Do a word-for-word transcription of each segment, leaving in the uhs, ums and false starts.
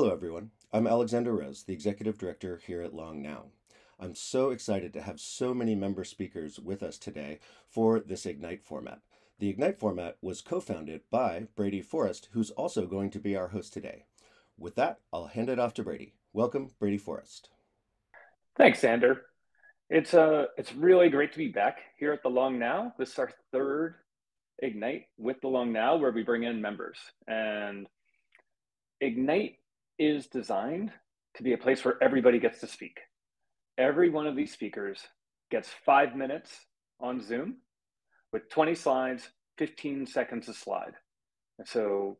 Hello, everyone. I'm Alexander Rose, the Executive Director here at Long Now. I'm so excited to have so many member speakers with us today for this Ignite format. The Ignite format was co-founded by Brady Forrest, who's also going to be our host today. With that, I'll hand it off to Brady. Welcome, Brady Forrest. Thanks, Sander. It's, uh, it's really great to be back here at the Long Now. This is our third Ignite with the Long Now, where we bring in members. And Ignite is designed to be a place where everybody gets to speak. Every one of these speakers gets five minutes on Zoom with twenty slides, fifteen seconds a slide. And so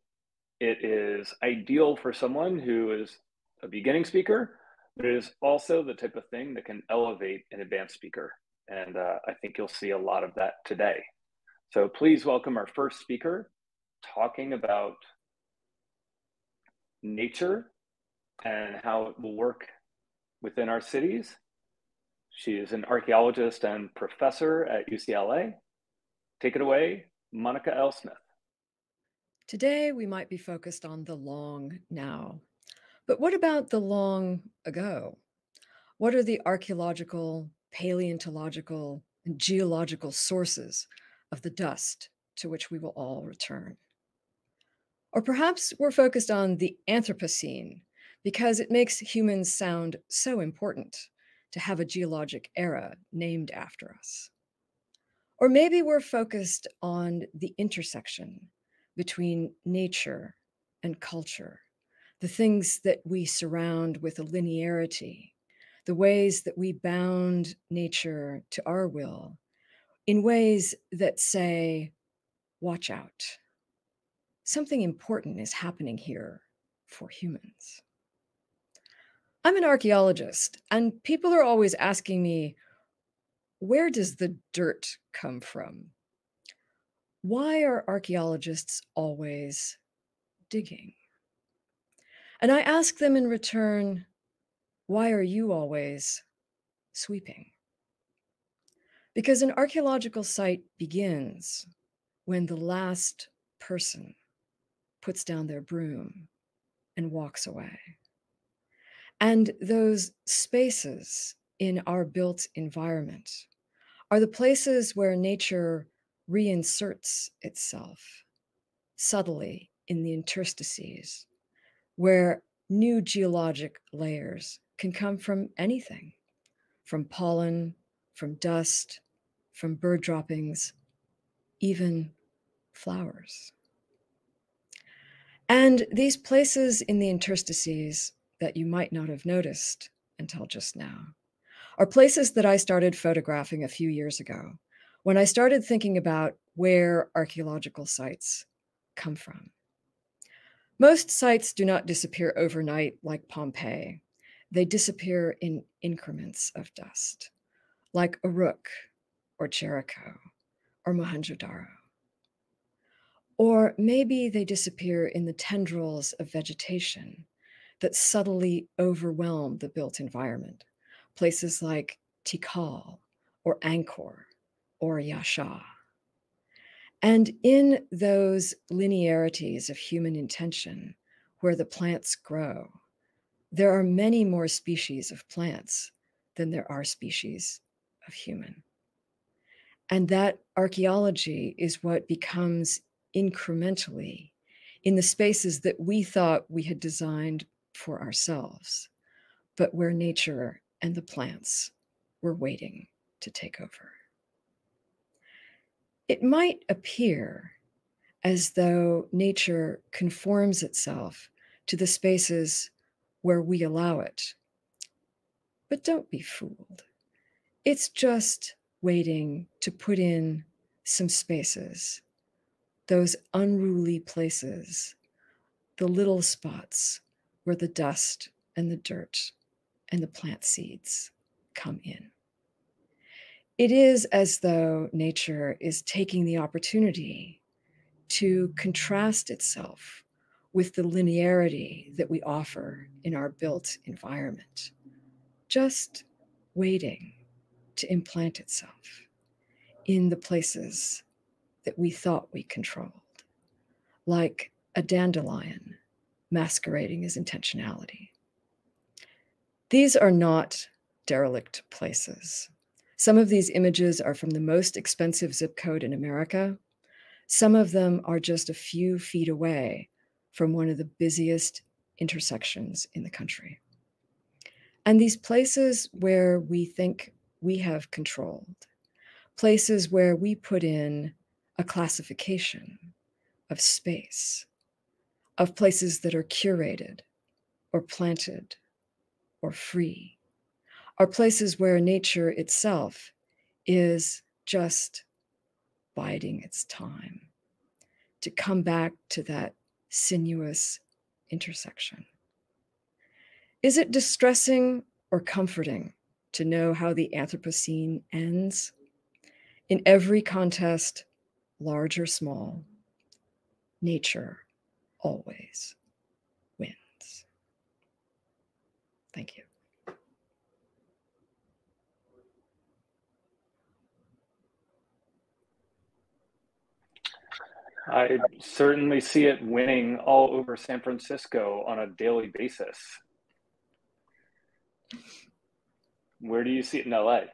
it is ideal for someone who is a beginning speaker, but it is also the type of thing that can elevate an advanced speaker. And uh, I think you'll see a lot of that today. So please welcome our first speaker talking about nature and how it will work within our cities. She is an archaeologist and professor at U C L A. Take it away, Monica L. Smith. Today, we might be focused on the long now, but what about the long ago? What are the archaeological, paleontological, and geological sources of the dust to which we will all return? Or perhaps we're focused on the Anthropocene because it makes humans sound so important to have a geologic era named after us. Or maybe we're focused on the intersection between nature and culture, the things that we surround with a linearity, the ways that we bound nature to our will in ways that say, watch out. Something important is happening here for humans. I'm an archaeologist, and people are always asking me, where does the dirt come from? Why are archaeologists always digging? And I ask them in return, why are you always sweeping? Because an archaeological site begins when the last person puts down their broom and walks away. And those spaces in our built environment are the places where nature reinserts itself subtly in the interstices, where new geologic layers can come from anything, from pollen, from dust, from bird droppings, even flowers. And these places in the interstices that you might not have noticed until just now are places that I started photographing a few years ago when I started thinking about where archaeological sites come from. Most sites do not disappear overnight like Pompeii. They disappear in increments of dust, like Uruk or Jericho or Mohenjo-daro. Or maybe they disappear in the tendrils of vegetation that subtly overwhelm the built environment, places like Tikal or Angkor or Yasha. And in those linearities of human intention, where the plants grow, there are many more species of plants than there are species of human. And that archaeology is what becomes incrementally in the spaces that we thought we had designed for ourselves, but where nature and the plants were waiting to take over. It might appear as though nature conforms itself to the spaces where we allow it, but don't be fooled. It's just waiting to put in some spaces, those unruly places, the little spots where the dust and the dirt and the plant seeds come in. It is as though nature is taking the opportunity to contrast itself with the linearity that we offer in our built environment, just waiting to implant itself in the places that we thought we controlled, like a dandelion masquerading as intentionality. These are not derelict places. Some of these images are from the most expensive zip code in America. Some of them are just a few feet away from one of the busiest intersections in the country. And these places where we think we have controlled, places where we put in a classification of space, of places that are curated or planted or free, are places where nature itself is just biding its time to come back to that sinuous intersection. Is it distressing or comforting to know how the Anthropocene ends? In every contest, large or small, nature always wins. Thank you. I certainly see it winning all over San Francisco on a daily basis. Where do you see it in L A?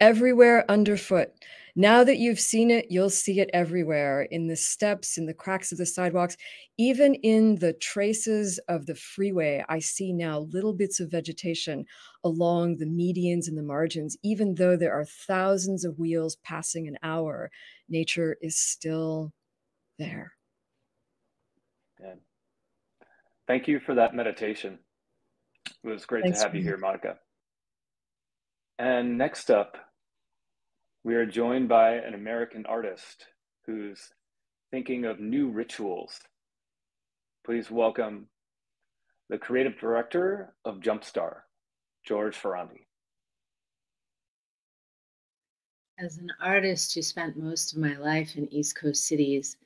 Everywhere underfoot. Now that you've seen it, you'll see it everywhere, in the steps, in the cracks of the sidewalks, even in the traces of the freeway. I see now little bits of vegetation along the medians and the margins. Even though there are thousands of wheels passing an hour, nature is still there. Good. Thank you for that meditation. It was great Thanks to have you me. here, Monica. And next up, we are joined by an American artist who's thinking of new rituals. Please welcome the creative director of Jump!Star, George Ferrandi. As an artist who spent most of my life in East Coast cities,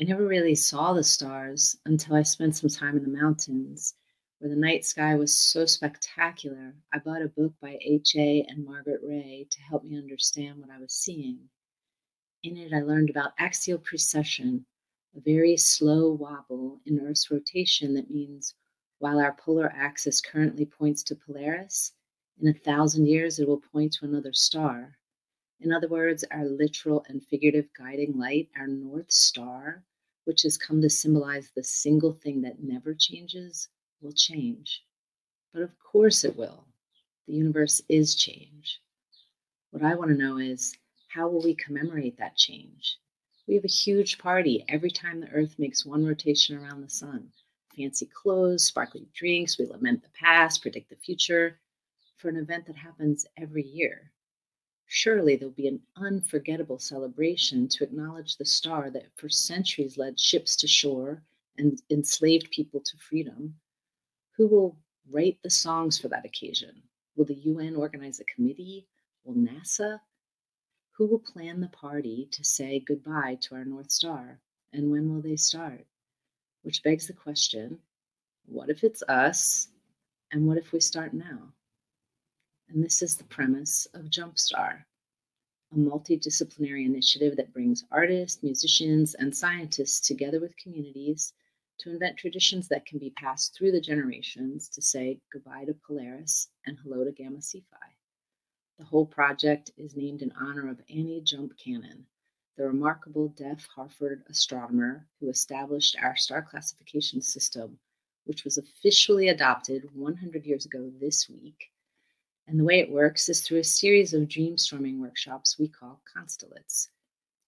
I never really saw the stars until I spent some time in the mountains, where the night sky was so spectacular, I bought a book by H A and Margaret Ray to help me understand what I was seeing. In it, I learned about axial precession, a very slow wobble in Earth's rotation that means while our polar axis currently points to Polaris, in a thousand years it will point to another star. In other words, our literal and figurative guiding light, our North Star, which has come to symbolize the single thing that never changes, will change. But of course it will. The universe is change. What I want to know is, how will we commemorate that change? We have a huge party every time the Earth makes one rotation around the sun. Fancy clothes, sparkly drinks, we lament the past, predict the future, for an event that happens every year. Surely there'll be an unforgettable celebration to acknowledge the star that for centuries led ships to shore and enslaved people to freedom. Who will write the songs for that occasion? Will the U N organize a committee? Will NASA? Who will plan the party to say goodbye to our North Star? And when will they start? Which begs the question, what if it's us? And what if we start now? And this is the premise of Jump!Star, a multidisciplinary initiative that brings artists, musicians, and scientists together with communities to invent traditions that can be passed through the generations to say goodbye to Polaris and hello to Gamma Cephei. The whole project is named in honor of Annie Jump Cannon, the remarkable deaf Harvard astronomer who established our star classification system, which was officially adopted one hundred years ago this week. And the way it works is through a series of dreamstorming workshops we call constellates.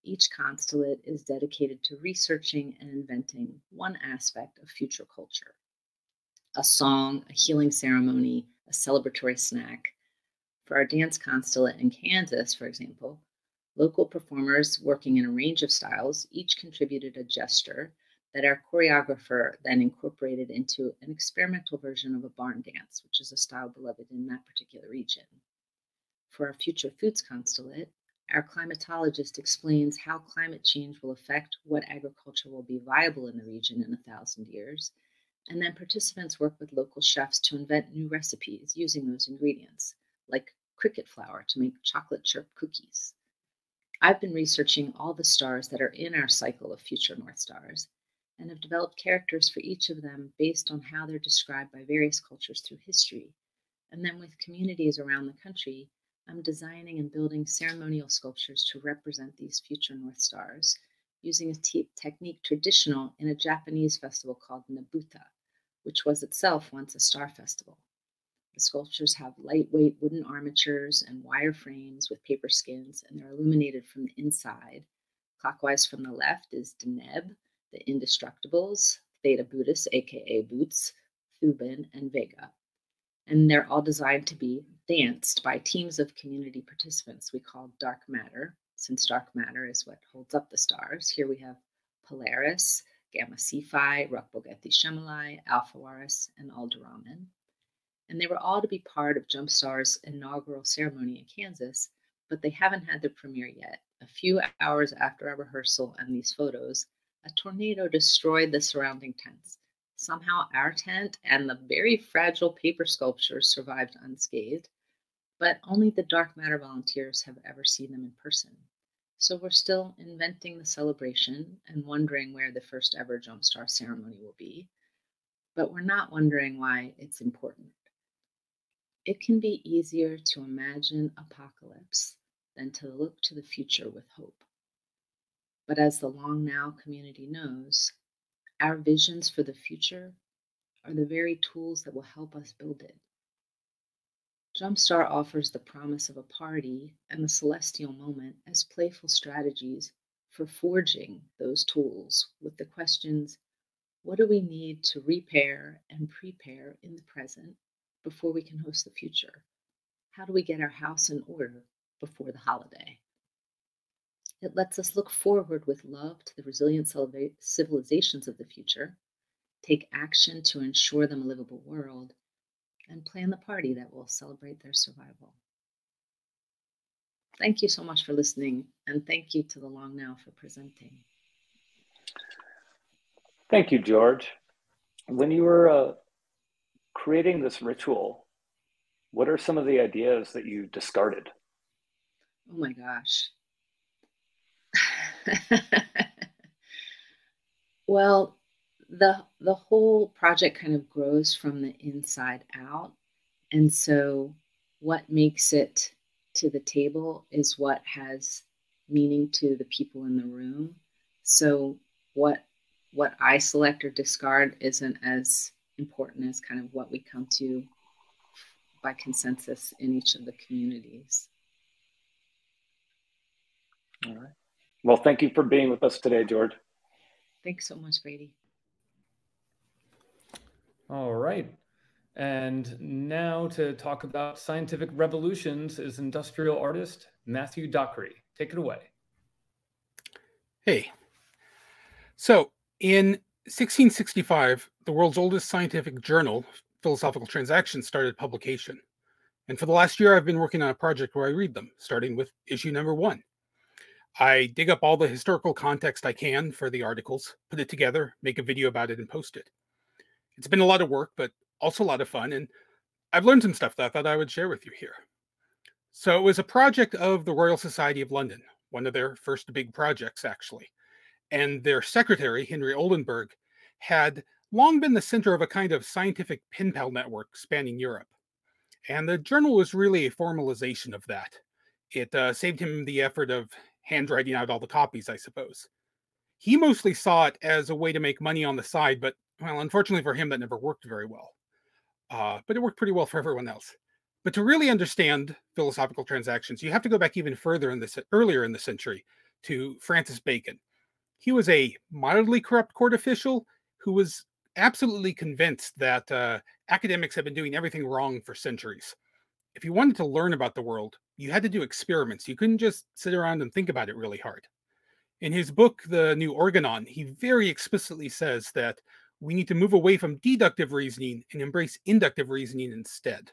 Each constellate is dedicated to researching and inventing one aspect of future culture. A song, a healing ceremony, a celebratory snack. For our dance constellate in Kansas, for example, local performers working in a range of styles each contributed a gesture that our choreographer then incorporated into an experimental version of a barn dance, which is a style beloved in that particular region. For our future foods constellate, our climatologist explains how climate change will affect what agriculture will be viable in the region in a thousand years, and then participants work with local chefs to invent new recipes using those ingredients, like cricket flour to make chocolate chip cookies. I've been researching all the stars that are in our cycle of future North Stars, and have developed characters for each of them based on how they're described by various cultures through history. And then with communities around the country, I'm designing and building ceremonial sculptures to represent these future North Stars using a te technique traditional in a Japanese festival called Nabuta, which was itself once a star festival. The sculptures have lightweight wooden armatures and wire frames with paper skins, and they're illuminated from the inside. Clockwise from the left is Deneb, the Indestructibles, Theta Buddhist, aka Boots, Thuban, and Vega. And they're all designed to be danced by teams of community participants we call dark matter, since dark matter is what holds up the stars. Here we have Polaris, Gamma Cephei, Rukbogethi Shemalai, Alphawaris, and Alderaman. And they were all to be part of Jump!Star's inaugural ceremony in Kansas, but they haven't had their premiere yet. A few hours after our rehearsal and these photos, a tornado destroyed the surrounding tents. Somehow our tent and the very fragile paper sculptures survived unscathed, but only the dark matter volunteers have ever seen them in person. So we're still inventing the celebration and wondering where the first ever Jump!Star ceremony will be, but we're not wondering why it's important. It can be easier to imagine apocalypse than to look to the future with hope. But as the Long Now community knows, our visions for the future are the very tools that will help us build it. Jump!Star offers the promise of a party and the celestial moment as playful strategies for forging those tools with the questions, what do we need to repair and prepare in the present before we can host the future? How do we get our house in order before the holiday? It lets us look forward with love to the resilient civilizations of the future, take action to ensure them a livable world, and plan the party that will celebrate their survival. Thank you so much for listening, and thank you to the Long Now for presenting. Thank you, George. When you were uh, creating this ritual, what are some of the ideas that you discarded? Oh my gosh. Well, the the whole project kind of grows from the inside out, and so what makes it to the table is what has meaning to the people in the room. So what what I select or discard isn't as important as kind of what we come to by consensus in each of the communities. All right. Well, thank you for being with us today, George. Thanks so much, Brady. All right. And now to talk about scientific revolutions is industrial artist Matthew Dockery. Take it away. Hey. So in sixteen sixty-five, the world's oldest scientific journal, Philosophical Transactions, started publication. And for the last year, I've been working on a project where I read them, starting with issue number one. I dig up all the historical context I can for the articles, put it together, make a video about it, and post it. It's been a lot of work, but also a lot of fun, and I've learned some stuff that I thought I would share with you here. So it was a project of the Royal Society of London, one of their first big projects, actually. And their secretary, Henry Oldenburg, had long been the center of a kind of scientific pen pal network spanning Europe. And the journal was really a formalization of that. It uh, saved him the effort of handwriting out all the copies, I suppose. He mostly saw it as a way to make money on the side, but, well, unfortunately for him, that never worked very well. Uh, but it worked pretty well for everyone else. But to really understand Philosophical Transactions, you have to go back even further in this, earlier in the century, to Francis Bacon. He was a mildly corrupt court official who was absolutely convinced that uh, academics had been doing everything wrong for centuries. If you wanted to learn about the world, you had to do experiments. You couldn't just sit around and think about it really hard. In his book, The New Organon, he very explicitly says that we need to move away from deductive reasoning and embrace inductive reasoning instead.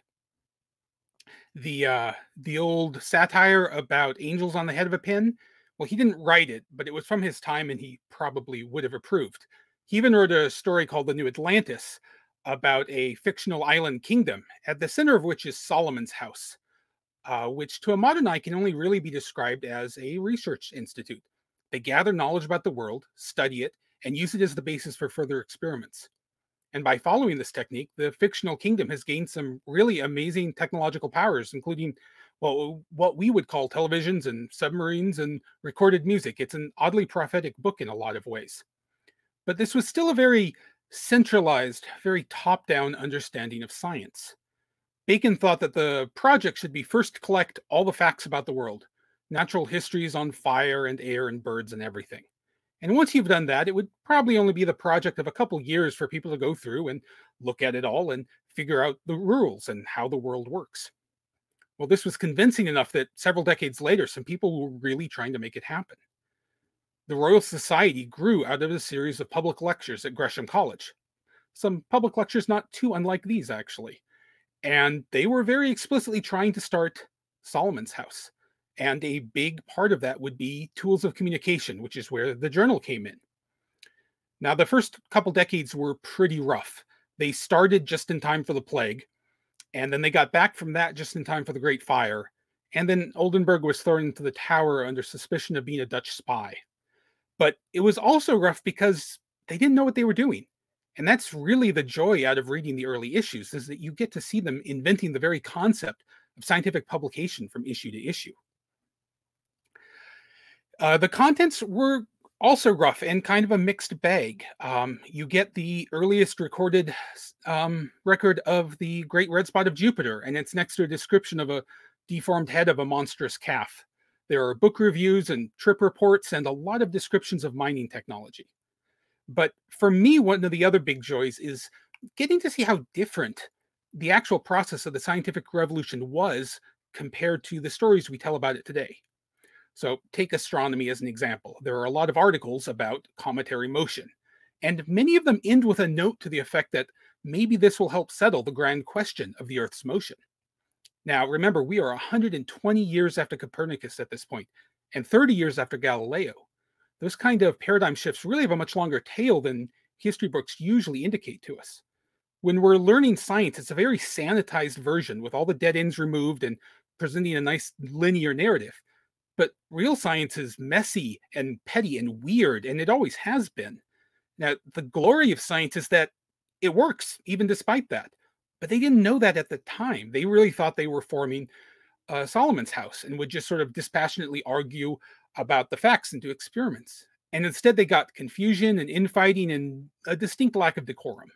The, uh, the old satire about angels on the head of a pin, well, he didn't write it, but it was from his time and he probably would have approved. He even wrote a story called The New Atlantis about a fictional island kingdom, at the center of which is Solomon's House. Uh, which to a modern eye can only really be described as a research institute. They gather knowledge about the world, study it, and use it as the basis for further experiments. And by following this technique, the fictional kingdom has gained some really amazing technological powers, including well, what we would call televisions and submarines and recorded music. It's an oddly prophetic book in a lot of ways. But this was still a very centralized, very top-down understanding of science. Bacon thought that the project should be first collect all the facts about the world, natural histories on fire and air and birds and everything. And once you've done that, it would probably only be the project of a couple years for people to go through and look at it all and figure out the rules and how the world works. Well, this was convincing enough that several decades later, some people were really trying to make it happen. The Royal Society grew out of a series of public lectures at Gresham College. Some public lectures not too unlike these, actually. And they were very explicitly trying to start Solomon's House. And a big part of that would be tools of communication, which is where the journal came in. Now, the first couple decades were pretty rough. They started just in time for the plague, and then they got back from that just in time for the Great Fire. And then Oldenburg was thrown into the tower under suspicion of being a Dutch spy. But it was also rough because they didn't know what they were doing. And that's really the joy out of reading the early issues, is that you get to see them inventing the very concept of scientific publication from issue to issue. Uh, the contents were also rough and kind of a mixed bag. Um, you get the earliest recorded um, record of the Great Red Spot of Jupiter, and it's next to a description of a deformed head of a monstrous calf. There are book reviews and trip reports and a lot of descriptions of mining technology. But for me, one of the other big joys is getting to see how different the actual process of the scientific revolution was compared to the stories we tell about it today. So take astronomy as an example. There are a lot of articles about cometary motion, and many of them end with a note to the effect that maybe this will help settle the grand question of the Earth's motion. Now, remember, we are one hundred twenty years after Copernicus at this point, and thirty years after Galileo. Those kind of paradigm shifts really have a much longer tail than history books usually indicate to us. When we're learning science, it's a very sanitized version with all the dead ends removed and presenting a nice linear narrative. But real science is messy and petty and weird, and it always has been. Now, the glory of science is that it works, even despite that. But they didn't know that at the time. They really thought they were forming uh, Solomon's House and would just sort of dispassionately argue about the facts and do experiments. And instead, they got confusion and infighting and a distinct lack of decorum.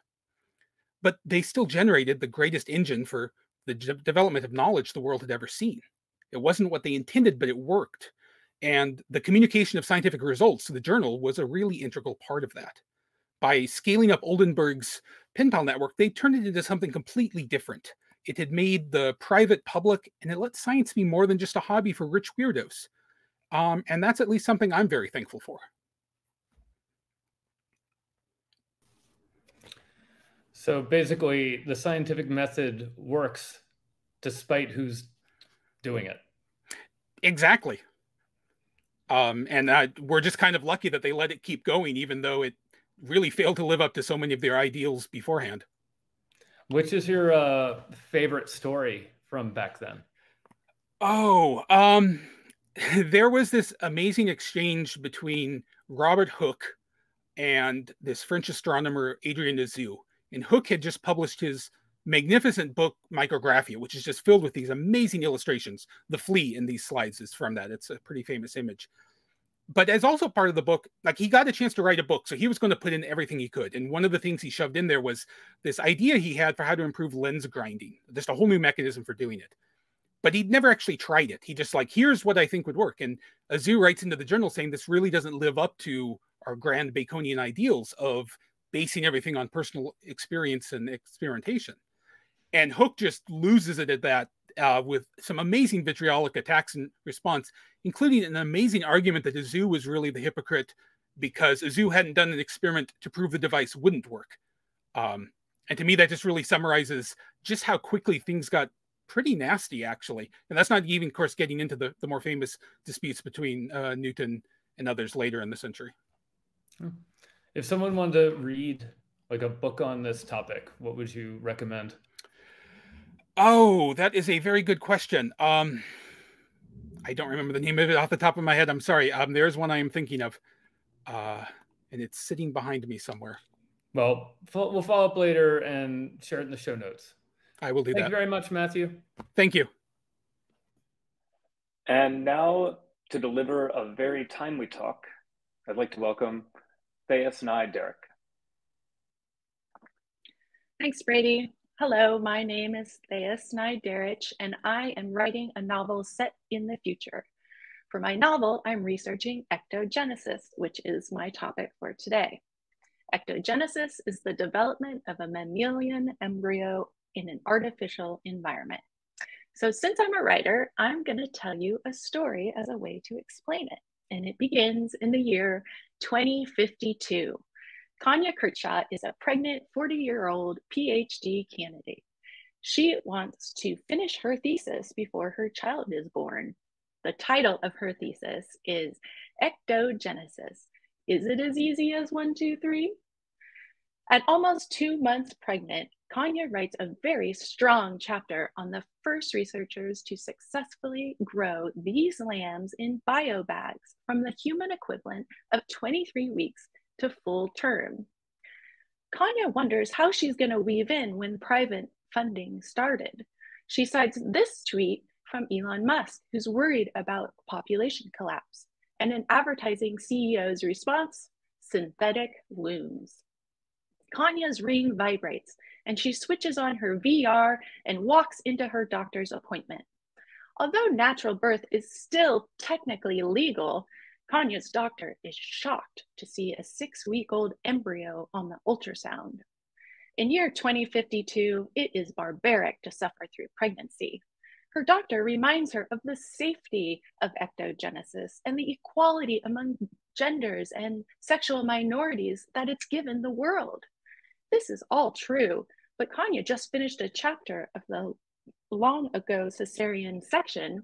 But they still generated the greatest engine for the de- development of knowledge the world had ever seen. It wasn't what they intended, but it worked. And the communication of scientific results to the journal was a really integral part of that. By scaling up Oldenburg's pen pal network, they turned it into something completely different. It had made the private public, and it let science be more than just a hobby for rich weirdos. Um, and that's at least something I'm very thankful for. So basically, the scientific method works despite who's doing it. Exactly. Um, and uh, we're just kind of lucky that they let it keep going, even though it really failed to live up to so many of their ideals beforehand. Which is your uh, favorite story from back then? Oh, um, there was this amazing exchange between Robert Hooke and this French astronomer, Adrien Azu. And Hooke had just published his magnificent book, Micrographia, which is just filled with these amazing illustrations. The flea in these slides is from that. It's a pretty famous image. But as also part of the book, like, he got a chance to write a book, so he was going to put in everything he could. And one of the things he shoved in there was this idea he had for how to improve lens grinding, just a whole new mechanism for doing it. But he'd never actually tried it. He just like, here's what I think would work. And Azu writes into the journal saying this really doesn't live up to our grand Baconian ideals of basing everything on personal experience and experimentation. And Hooke just loses it at that uh, with some amazing vitriolic attacks in response, including an amazing argument that Azu was really the hypocrite because Azu hadn't done an experiment to prove the device wouldn't work. Um, and to me, that just really summarizes just how quickly things got pretty nasty, actually. And that's not even, of course, getting into the, the more famous disputes between uh, Newton and others later in the century. If someone wanted to read like a book on this topic, what would you recommend? Oh, that is a very good question. Um, I don't remember the name of it off the top of my head. I'm sorry. Um, there's one I am thinking of. Uh, and it's sitting behind me somewhere. Well, we'll follow up later and share it in the show notes. I will do that. Thank you very much, Matthew. Thank you. And now, to deliver a very timely talk, I'd like to welcome Thais Nye Derek. Thanks, Brady. Hello, my name is Thais Nye Derek, and I am writing a novel set in the future. For my novel, I'm researching ectogenesis, which is my topic for today. Ectogenesis is the development of a mammalian embryo in an artificial environment. So since I'm a writer, I'm going to tell you a story as a way to explain it. And it begins in the year twenty fifty-two. Kanya Kirchha is a pregnant forty-year-old PhD candidate. She wants to finish her thesis before her child is born. The title of her thesis is Ectogenesis. Is it as easy as one, two, three? At almost two months pregnant, Kanya writes a very strong chapter on the first researchers to successfully grow these lambs in biobags from the human equivalent of twenty-three weeks to full term. Kanya wonders how she's going to weave in when private funding started. She cites this tweet from Elon Musk, who's worried about population collapse, and an advertising C E O's response, synthetic wombs. Kanya's ring vibrates, and she switches on her V R and walks into her doctor's appointment. Although natural birth is still technically legal, Kanya's doctor is shocked to see a six-week-old embryo on the ultrasound. In year twenty fifty-two, it is barbaric to suffer through pregnancy. Her doctor reminds her of the safety of ectogenesis and the equality among genders and sexual minorities that it's given the world. This is all true, but Kanya just finished a chapter of the long ago cesarean section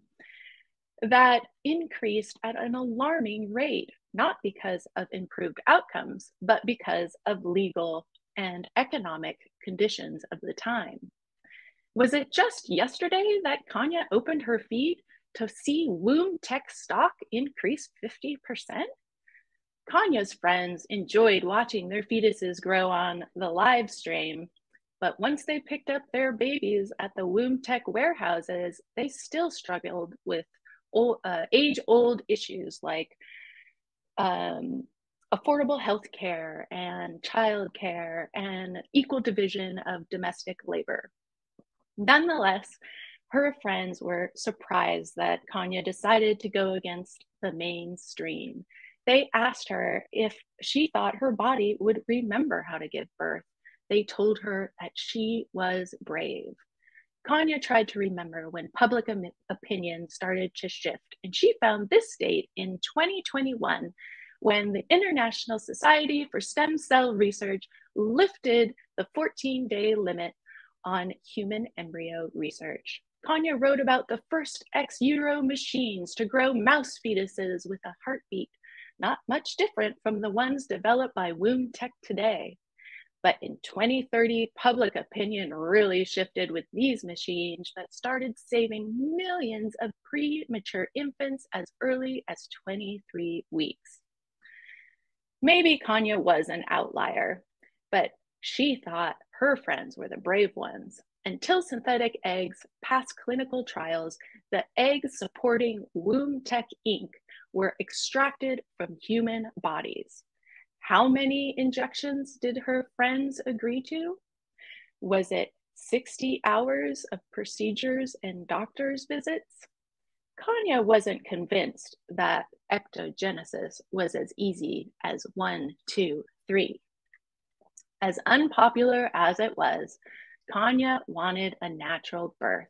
that increased at an alarming rate, not because of improved outcomes, but because of legal and economic conditions of the time. Was it just yesterday that Kanya opened her feed to see WombTech stock increase fifty percent? Kanya's friends enjoyed watching their fetuses grow on the live stream, but once they picked up their babies at the WombTech warehouses, they still struggled with old, uh, age-old issues like um, affordable health care and child care and equal division of domestic labor. Nonetheless, her friends were surprised that Kanya decided to go against the mainstream. They asked her if she thought her body would remember how to give birth. They told her that she was brave. Kanya tried to remember when public opinion started to shift, and she found this date in twenty twenty-one when the International Society for Stem Cell Research lifted the fourteen-day limit on human embryo research. Kanya wrote about the first ex utero machines to grow mouse fetuses with a heartbeat, not much different from the ones developed by WombTech today. But in twenty thirty, public opinion really shifted with these machines that started saving millions of premature infants as early as twenty-three weeks. Maybe Kanya was an outlier, but she thought her friends were the brave ones. Until synthetic eggs passed clinical trials, the eggs supporting WombTech Incorporated were extracted from human bodies. How many injections did her friends agree to? Was it sixty hours of procedures and doctor's visits? Kanya wasn't convinced that ectogenesis was as easy as one, two, three. As unpopular as it was, Kanya wanted a natural birth.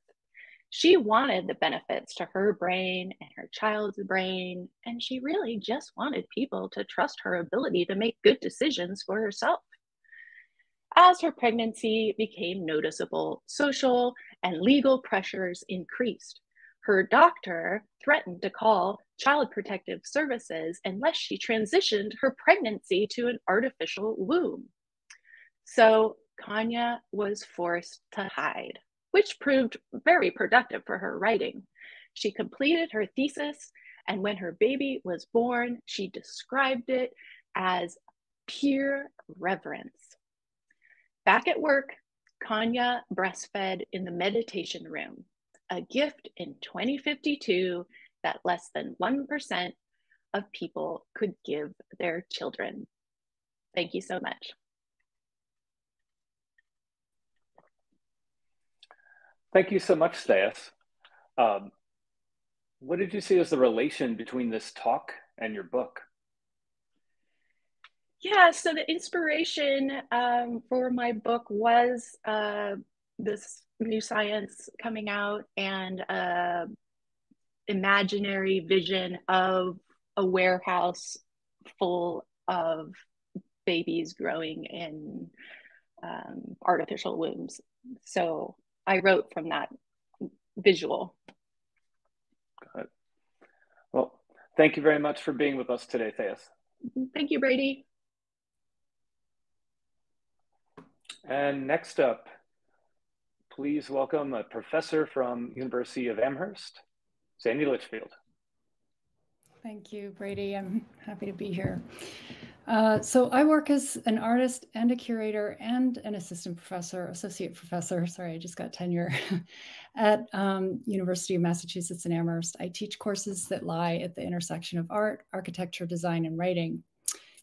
She wanted the benefits to her brain and her child's brain, and she really just wanted people to trust her ability to make good decisions for herself. As her pregnancy became noticeable, social and legal pressures increased. Her doctor threatened to call Child Protective Services unless she transitioned her pregnancy to an artificial womb. So Kanya was forced to hide, which proved very productive for her writing. She completed her thesis, and when her baby was born, she described it as pure reverence. Back at work, Kanya breastfed in the meditation room, a gift in twenty fifty-two that less than one percent of people could give their children. Thank you so much. Thank you so much, Thais. Um, what did you see as the relation between this talk and your book? Yeah, so the inspiration um, for my book was uh, this new science coming out and uh, imaginary vision of a warehouse full of babies growing in um, artificial wombs. So I wrote from that visual. Good. Well, thank you very much for being with us today, Thais. Thank you, Brady. And next up, please welcome a professor from University of Amherst, Sandy Litchfield. Thank you, Brady. I'm happy to be here. Uh, so I work as an artist and a curator and an assistant professor, associate professor, sorry, I just got tenure, at um, University of Massachusetts in Amherst. I teach courses that lie at the intersection of art, architecture, design, and writing.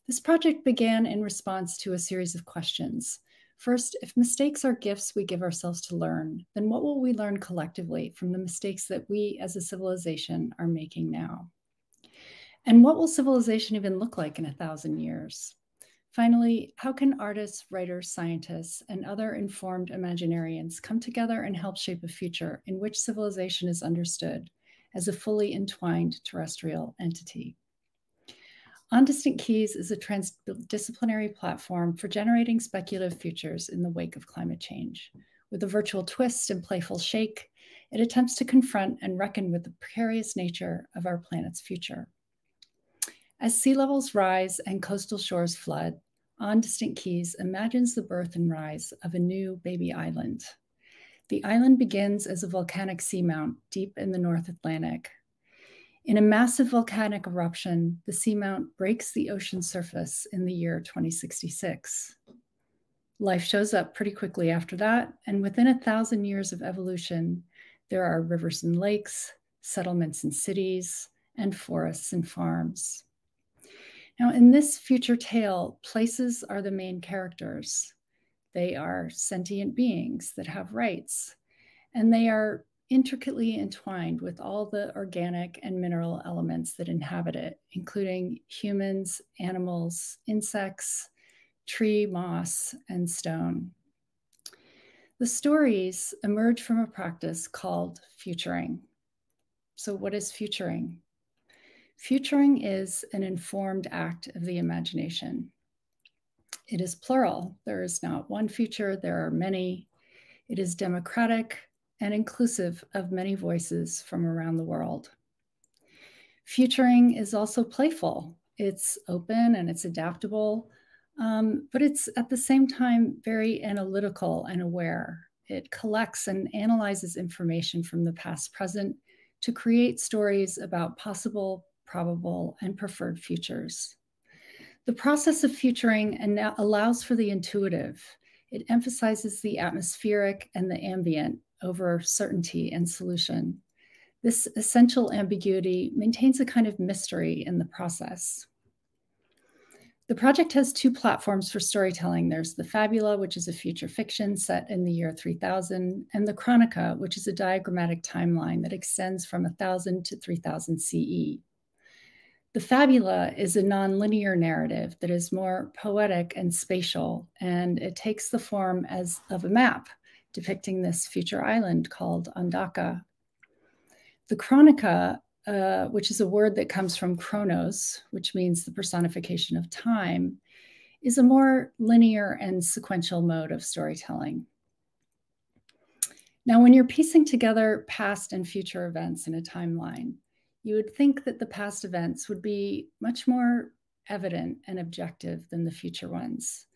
This project began in response to a series of questions. First, if mistakes are gifts we give ourselves to learn, then what will we learn collectively from the mistakes that we as a civilization are making now? And what will civilization even look like in a thousand years? Finally, how can artists, writers, scientists, and other informed imaginarians come together and help shape a future in which civilization is understood as a fully entwined terrestrial entity? On Distant Keys is a transdisciplinary platform for generating speculative futures in the wake of climate change. With a virtual twist and playful shake, it attempts to confront and reckon with the precarious nature of our planet's future. As sea levels rise and coastal shores flood, On Distant Keys imagines the birth and rise of a new baby island. The island begins as a volcanic seamount deep in the North Atlantic. In a massive volcanic eruption, the seamount breaks the ocean surface in the year twenty sixty-six. Life shows up pretty quickly after that, and within a thousand years of evolution, there are rivers and lakes, settlements and cities, and forests and farms. Now, in this future tale, places are the main characters. They are sentient beings that have rights, and they are intricately entwined with all the organic and mineral elements that inhabit it, including humans, animals, insects, tree, moss, and stone. The stories emerge from a practice called futuring. So what is futuring? Futuring is an informed act of the imagination. It is plural. There is not one future, there are many. It is democratic and inclusive of many voices from around the world. Futuring is also playful. It's open and it's adaptable, um, but it's at the same time very analytical and aware. It collects and analyzes information from the past, present to create stories about possible, probable, and preferred futures. The process of futuring allows for the intuitive. It emphasizes the atmospheric and the ambient over certainty and solution. This essential ambiguity maintains a kind of mystery in the process. The project has two platforms for storytelling. There's the Fabula, which is a future fiction set in the year three thousand, and the Chronica, which is a diagrammatic timeline that extends from one thousand to three thousand C E. The Fabula is a nonlinear narrative that is more poetic and spatial, and it takes the form as of a map, depicting this future island called Andaka. The Chronica, uh, which is a word that comes from chronos, which means the personification of time, is a more linear and sequential mode of storytelling. Now, when you're piecing together past and future events in a timeline, you would think that the past events would be much more evident and objective than the future ones.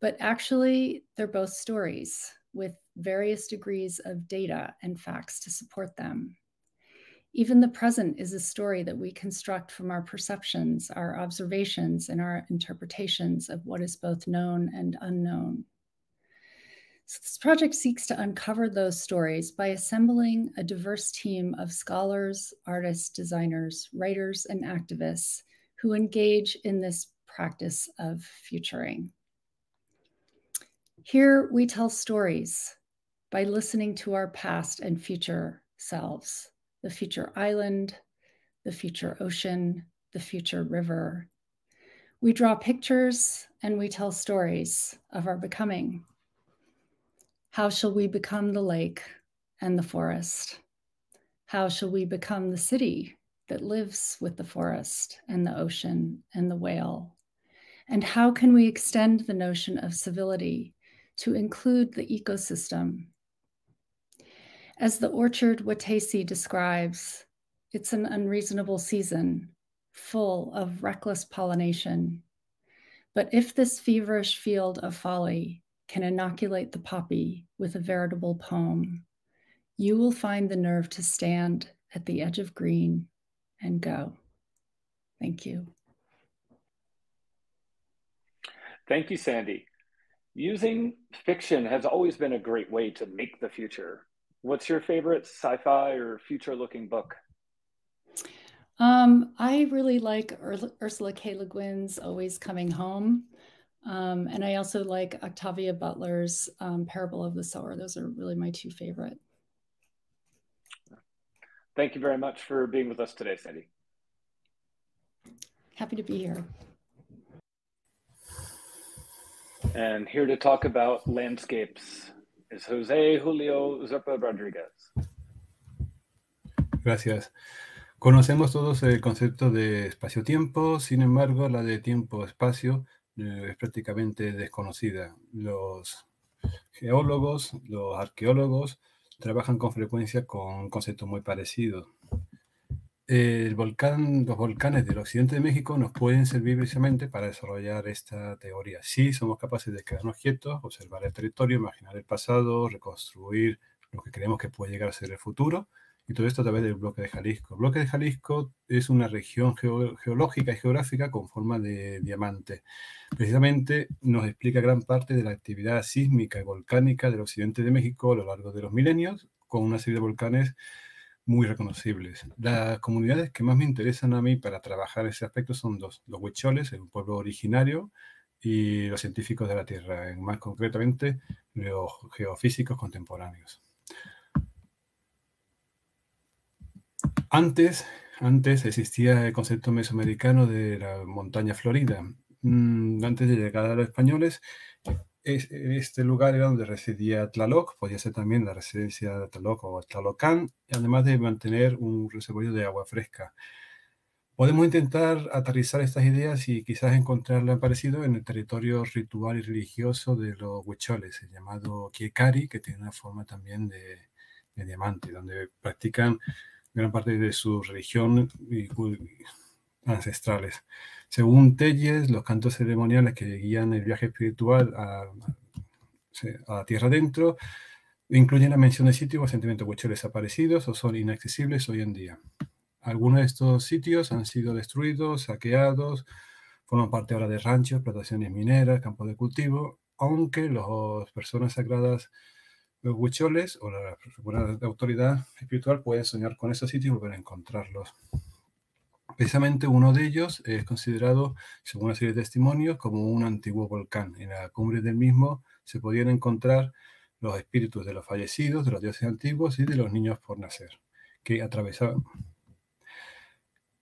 But actually, they're both stories with various degrees of data and facts to support them. Even the present is a story that we construct from our perceptions, our observations, and our interpretations of what is both known and unknown. So this project seeks to uncover those stories by assembling a diverse team of scholars, artists, designers, writers, and activists who engage in this practice of futuring. Here we tell stories by listening to our past and future selves, the future island, the future ocean, the future river. We draw pictures and we tell stories of our becoming. How shall we become the lake and the forest? How shall we become the city that lives with the forest and the ocean and the whale? And how can we extend the notion of civility to include the ecosystem? As the orchard Watesi describes, it's an unreasonable season, full of reckless pollination. But if this feverish field of folly can inoculate the poppy with a veritable poem, you will find the nerve to stand at the edge of green and go. Thank you. Thank you, Sandy. Using fiction has always been a great way to make the future. What's your favorite sci-fi or future-looking book? Um, I really like Ursula K. Le Guin's Always Coming Home. Um, and I also like Octavia Butler's um, Parable of the Sower. Those are really my two favorite. Thank you very much for being with us today, Sandy. Happy to be here. And here to talk about landscapes is José Julio Zurpa Rodríguez. Gracias. Conocemos todos el concepto de espacio-tiempo, sin embargo, la de tiempo-espacio es prácticamente desconocida. Los geólogos, los arqueólogos trabajan con frecuencia con conceptos muy parecidos. El volcán, los volcanes del occidente de México nos pueden servir precisamente para desarrollar esta teoría. Sí, somos capaces de quedarnos quietos, observar el territorio, imaginar el pasado, reconstruir lo que creemos que puede llegar a ser el futuro, y todo esto a través del Bloque de Jalisco. El Bloque de Jalisco es una región geo geológica y geográfica con forma de diamante. Precisamente nos explica gran parte de la actividad sísmica y volcánica del occidente de México a lo largo de los milenios, con una serie de volcanes muy reconocibles. Las comunidades que más me interesan a mí para trabajar ese aspecto son dos, los huicholes, el pueblo originario, y los científicos de la Tierra, más concretamente los geofísicos contemporáneos. Antes, antes existía el concepto mesoamericano de la montaña florida. Antes de llegar a los españoles, este lugar era donde residía Tlaloc, podía ser también la residencia de Tlaloc o Tlalocán, además de mantener un reservorio de agua fresca. Podemos intentar aterrizar estas ideas y quizás encontrarlas parecido en el territorio ritual y religioso de los huicholes, el llamado Kiekari, que tiene una forma también de, de diamante, donde practican gran parte de su religión y ancestrales. Según Telles, los cantos ceremoniales que guían el viaje espiritual a, a tierra adentro incluyen la mención de sitios o sentimientos huicholes desaparecidos o son inaccesibles hoy en día. Algunos de estos sitios han sido destruidos, saqueados, forman parte ahora de ranchos, plantaciones mineras, campos de cultivo, aunque las personas sagradas, los huicholes o la, la autoridad espiritual pueden soñar con esos sitios y volver a encontrarlos. Precisamente uno de ellos es considerado, según una serie de testimonios, como un antiguo volcán. En la cumbre del mismo se podían encontrar los espíritus de los fallecidos, de los dioses antiguos y de los niños por nacer, que atravesaban.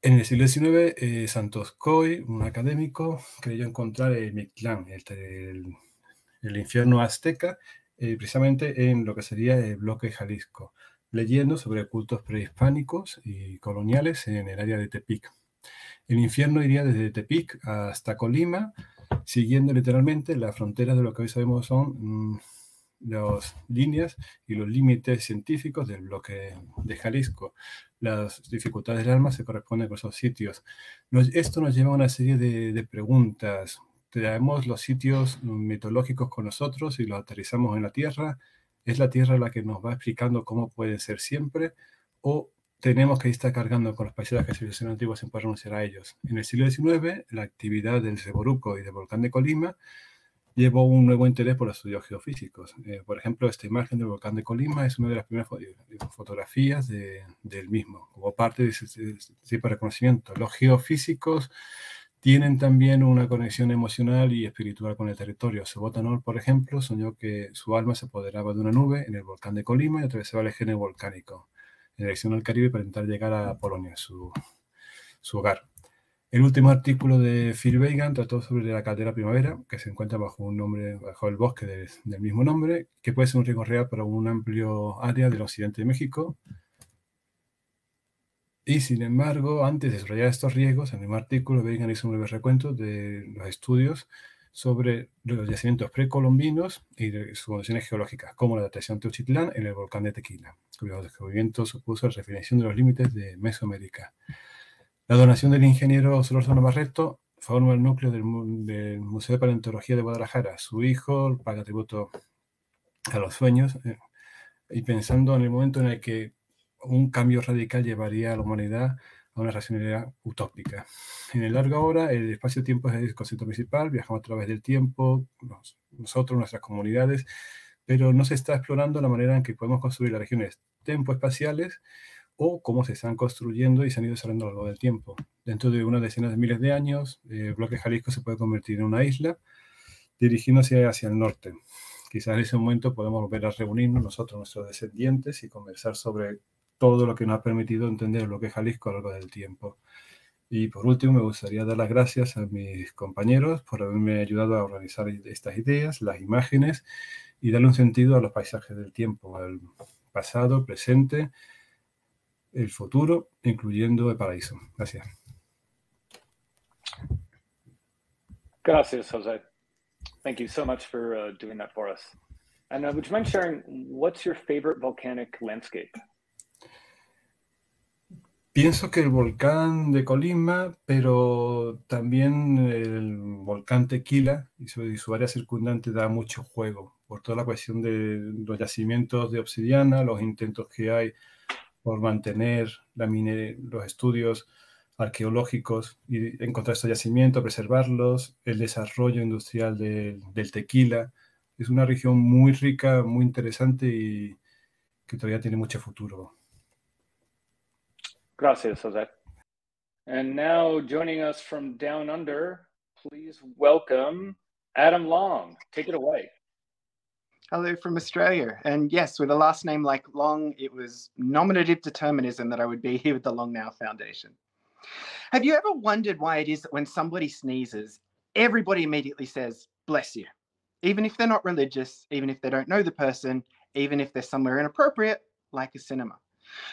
En el siglo diecinueve, eh, Santos Coy, un académico, creyó encontrar el Mictlán, el, el, el infierno azteca, Eh, precisamente en lo que sería el Bloque Jalisco, leyendo sobre cultos prehispánicos y coloniales en el área de Tepic. El infierno iría desde Tepic hasta Colima, siguiendo literalmente las fronteras de lo que hoy sabemos son mmm, las líneas y los límites científicos del Bloque de Jalisco. Las dificultades del alma se corresponden con esos sitios. Nos, esto nos lleva a una serie de, de preguntas. Traemos los sitios mitológicos con nosotros y los aterrizamos en la Tierra. ¿Es la Tierra la que nos va explicando cómo puede ser siempre? ¿O tenemos que estar cargando con los paisajes que civilizaciones antiguas sin poder renunciar a ellos. En el siglo diecinueve, la actividad del Ceboruco y del volcán de Colima llevó un nuevo interés por los estudios geofísicos. Eh, por ejemplo, esta imagen del volcán de Colima es una de las primeras fo fotografías de, del mismo, como parte de ese, de ese reconocimiento. Los geofísicos tienen también una conexión emocional y espiritual con el territorio. Sebotanor, por ejemplo, soñó que su alma se apoderaba de una nube en el volcán de Colima y atravesaba el eje volcánico en dirección al Caribe para intentar llegar a Polonia, su, su hogar. El último artículo de Phil Bagan trató sobre la caldera primavera, que se encuentra bajo un nombre, bajo el bosque de, del mismo nombre, que puede ser un riesgo real para un amplio área del occidente de México. Y sin embargo, antes de desarrollar estos riesgos, en el mismo artículo Bagan hizo un breve recuento de los estudios sobre los yacimientos precolombinos y de sus condiciones geológicas, como la datación de Teuchitlán en el volcán de Tequila, cuyo descubrimiento supuso la refinación de los límites de Mesoamérica. La donación del ingeniero Solórzano Barreto forma el núcleo del, del Museo de Paleontología de Guadalajara. Su hijo paga tributo a los sueños eh, y pensando en el momento en el que un cambio radical llevaría a la humanidad a una racionalidad utópica. En el largo ahora, el espacio-tiempo es el concepto principal, viajamos a través del tiempo, nos, nosotros, nuestras comunidades, pero no se está explorando la manera en que podemos construir las regiones tempoespaciales o cómo se están construyendo y se han ido desarrollando a lo largo del tiempo. Dentro de unas decenas de miles de años, eh, Bloque de Jalisco se puede convertir en una isla, dirigiéndose hacia el norte. Quizás en ese momento podemos volver a reunirnos nosotros, nuestros descendientes, y conversar sobre todo lo que nos ha permitido entender Bloque de Jalisco a lo largo del tiempo. Y por último, me gustaría dar las gracias a mis compañeros por haberme ayudado a organizar estas ideas, las imágenes, y darle un sentido a los paisajes del tiempo, al pasado, presente, el futuro, incluyendo el paraíso. Gracias. Gracias, Jose. Thank you so much for uh, doing that for us. And uh, would you mind sharing what's your favorite volcanic landscape? Pienso que el volcán de Colima, pero también el volcán Tequila y su, y su área circundante da mucho juego por toda la cuestión de los yacimientos de obsidiana, los intentos que hay por mantener la mine los estudios arqueológicos y encontrar estos yacimientos, preservarlos, el desarrollo industrial de, del tequila. Es una región muy rica, muy interesante y que todavía tiene mucho futuro. Gracias, Jose. And now joining us from down under, please welcome Adam Long. Take it away. Hello from Australia. And yes, with a last name like Long, it was nominative determinism that I would be here with the Long Now Foundation. Have you ever wondered why it is that when somebody sneezes, everybody immediately says, bless you, even if they're not religious, even if they don't know the person, even if they're somewhere inappropriate, like a cinema?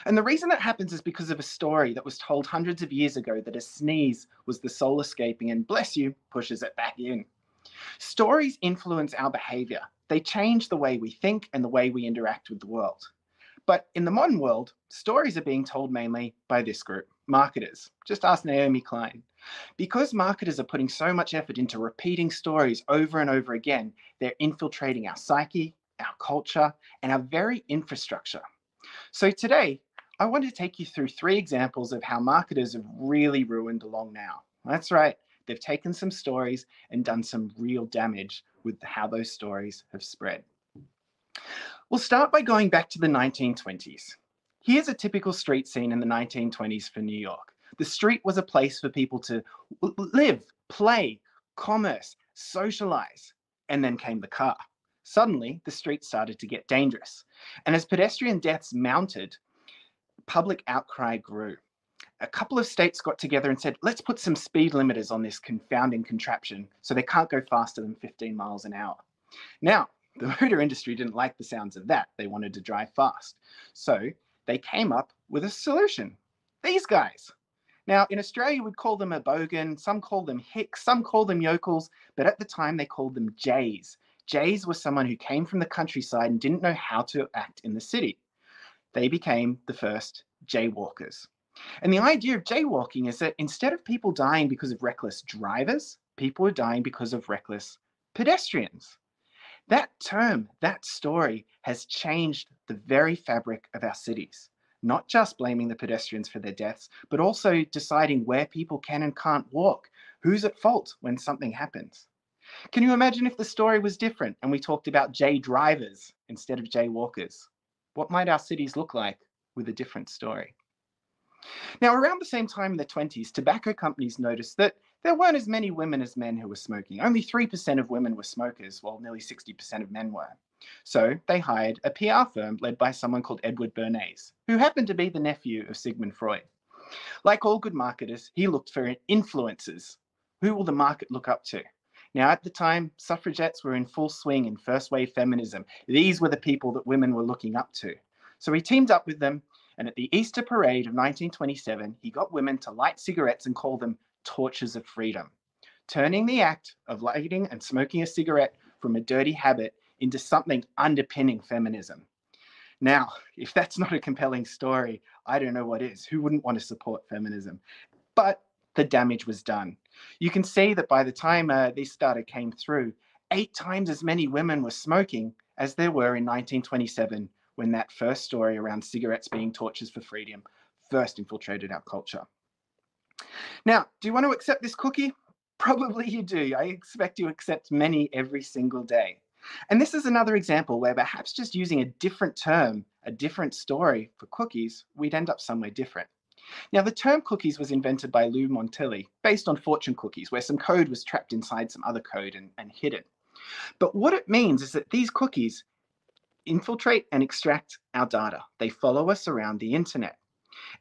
And the reason that happens is because of a story that was told hundreds of years ago that a sneeze was the soul escaping and bless you pushes it back in. Stories influence our behavior. They change the way we think and the way we interact with the world. But in the modern world, stories are being told mainly by this group, marketers. Just ask Naomi Klein. Because marketers are putting so much effort into repeating stories over and over again, they're infiltrating our psyche, our culture, and our very infrastructure. So today, I want to take you through three examples of how marketers have really ruined Long Now. That's right. They've taken some stories and done some real damage with how those stories have spread. We'll start by going back to the nineteen twenties. Here's a typical street scene in the nineteen twenties for New York. The street was a place for people to live, play, commerce, socialize, and then came the car. Suddenly, the street started to get dangerous. And as pedestrian deaths mounted, public outcry grew. A couple of states got together and said, let's put some speed limiters on this confounding contraption so they can't go faster than fifteen miles an hour. Now, the motor industry didn't like the sounds of that. They wanted to drive fast. So they came up with a solution. These guys. Now, in Australia, we'd call them a bogan. Some call them hicks. Some call them yokels. But at the time, they called them jays. Jays were someone who came from the countryside and didn't know how to act in the city. They became the first jaywalkers. And the idea of jaywalking is that instead of people dying because of reckless drivers, people are dying because of reckless pedestrians. That term, that story has changed the very fabric of our cities. not just blaming the pedestrians for their deaths, but also deciding where people can and can't walk, who's at fault when something happens. Can you imagine if the story was different and we talked about J drivers instead of J walkers? What might our cities look like with a different story? Now, around the same time in the twenties, tobacco companies noticed that there weren't as many women as men who were smoking. Only three percent of women were smokers, while nearly sixty percent of men were. So they hired a P R firm led by someone called Edward Bernays, who happened to be the nephew of Sigmund Freud. Like all good marketers, he looked for influencers. Who will the market look up to? Now, at the time, suffragettes were in full swing in first wave feminism. These were the people that women were looking up to. So he teamed up with them, and at the Easter Parade of nineteen twenty-seven, he got women to light cigarettes and call them torches of freedom, turning the act of lighting and smoking a cigarette from a dirty habit into something underpinning feminism. Now, if that's not a compelling story, I don't know what is. Who wouldn't want to support feminism? But the damage was done. You can see that by the time uh, this data came through, eight times as many women were smoking as there were in nineteen twenty-seven, when that first story around cigarettes being torches for freedom first infiltrated our culture. Now, do you want to accept this cookie? Probably you do. I expect you accept many every single day. And this is another example where perhaps just using a different term, a different story for cookies, we'd end up somewhere different. Now, the term cookies was invented by Lou Montelli, based on fortune cookies, where some code was trapped inside some other code and, and hidden. But what it means is that these cookies infiltrate and extract our data. They follow us around the internet.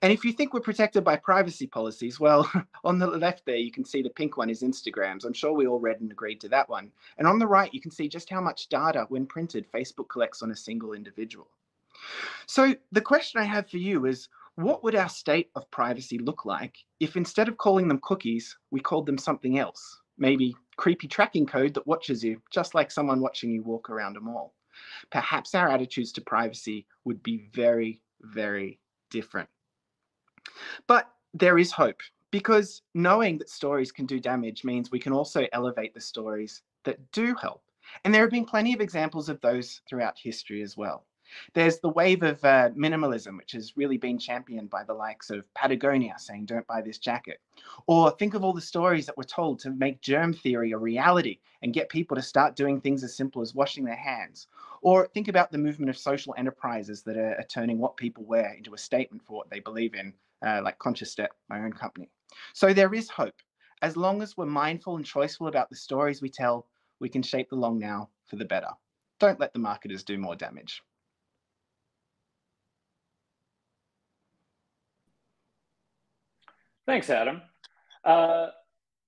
And if you think we're protected by privacy policies, well, on the left there, you can see the pink one is Instagram's. I'm sure we all read and agreed to that one. And on the right, you can see just how much data, when printed, Facebook collects on a single individual. So the question I have for you is, what would our state of privacy look like if instead of calling them cookies, we called them something else? Maybe creepy tracking code that watches you, just like someone watching you walk around a mall. Perhaps our attitudes to privacy would be very, very different. But there is hope, because knowing that stories can do damage means we can also elevate the stories that do help. And there have been plenty of examples of those throughout history as well. There's the wave of uh, minimalism, which has really been championed by the likes of Patagonia saying, don't buy this jacket. Or think of all the stories that were told to make germ theory a reality and get people to start doing things as simple as washing their hands. Or think about the movement of social enterprises that are, are turning what people wear into a statement for what they believe in, uh, like Conscious Step, my own company. So there is hope. As long as we're mindful and choiceful about the stories we tell, we can shape the long now for the better. Don't let the marketers do more damage. Thanks, Adam. Uh,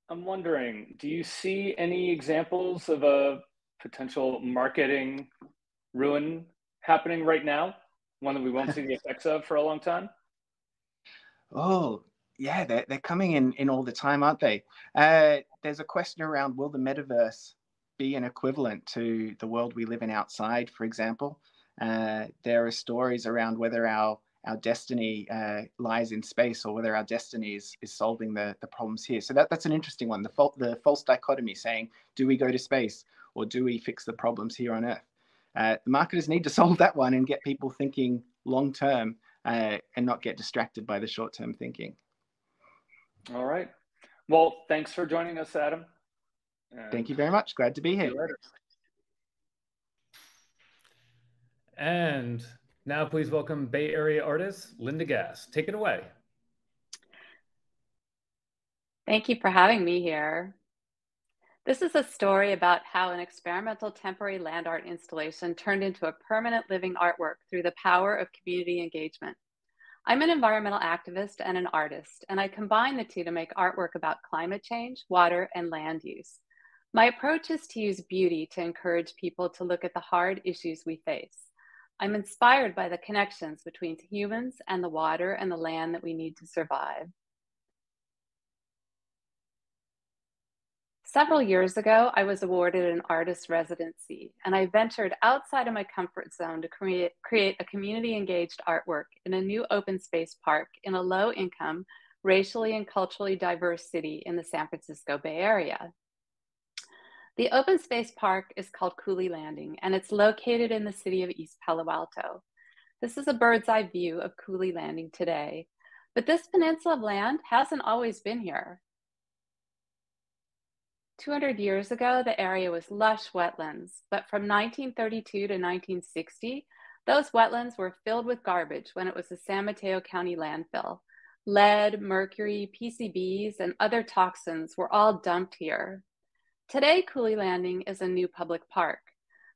I'm wondering, do you see any examples of a potential marketing ruin happening right now? One that we won't see the effects of for a long time? Oh, yeah, they're, they're coming in, in all the time, aren't they? Uh, there's a question around, will the metaverse be an equivalent to the world we live in outside, for example? Uh, there are stories around whether our our destiny uh, lies in space or whether our destiny is, is solving the, the problems here. So that, that's an interesting one, the, fal the false dichotomy saying, do we go to space or do we fix the problems here on Earth? Uh, the marketers need to solve that one and get people thinking long-term uh, and not get distracted by the short-term thinking. All right. Well, thanks for joining us, Adam. Uh, Thank you very much. Glad to be here. And now, please welcome Bay Area artist, Linda Gass. Take it away. Thank you for having me here. This is a story about how an experimental temporary land art installation turned into a permanent living artwork through the power of community engagement. I'm an environmental activist and an artist, and I combine the two to make artwork about climate change, water, and land use. My approach is to use beauty to encourage people to look at the hard issues we face. I'm inspired by the connections between humans and the water and the land that we need to survive. Several years ago, I was awarded an artist residency, and I ventured outside of my comfort zone to create, create a community-engaged artwork in a new open space park in a low-income, racially and culturally diverse city in the San Francisco Bay Area. The open space park is called Cooley Landing, and it's located in the city of East Palo Alto. This is a bird's eye view of Cooley Landing today, but this peninsula of land hasn't always been here. two hundred years ago, the area was lush wetlands, but from nineteen thirty-two to nineteen sixty, those wetlands were filled with garbage when it was the San Mateo County landfill. Lead, mercury, P C Bs, and other toxins were all dumped here. Today, Cooley Landing is a new public park.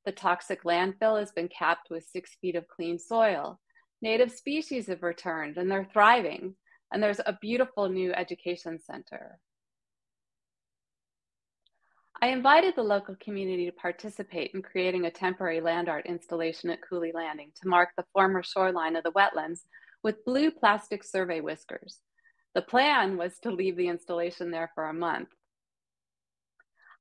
The toxic landfill has been capped with six feet of clean soil. Native species have returned and they're thriving, and there's a beautiful new education center. I invited the local community to participate in creating a temporary land art installation at Cooley Landing to mark the former shoreline of the wetlands with blue plastic survey whiskers. The plan was to leave the installation there for a month.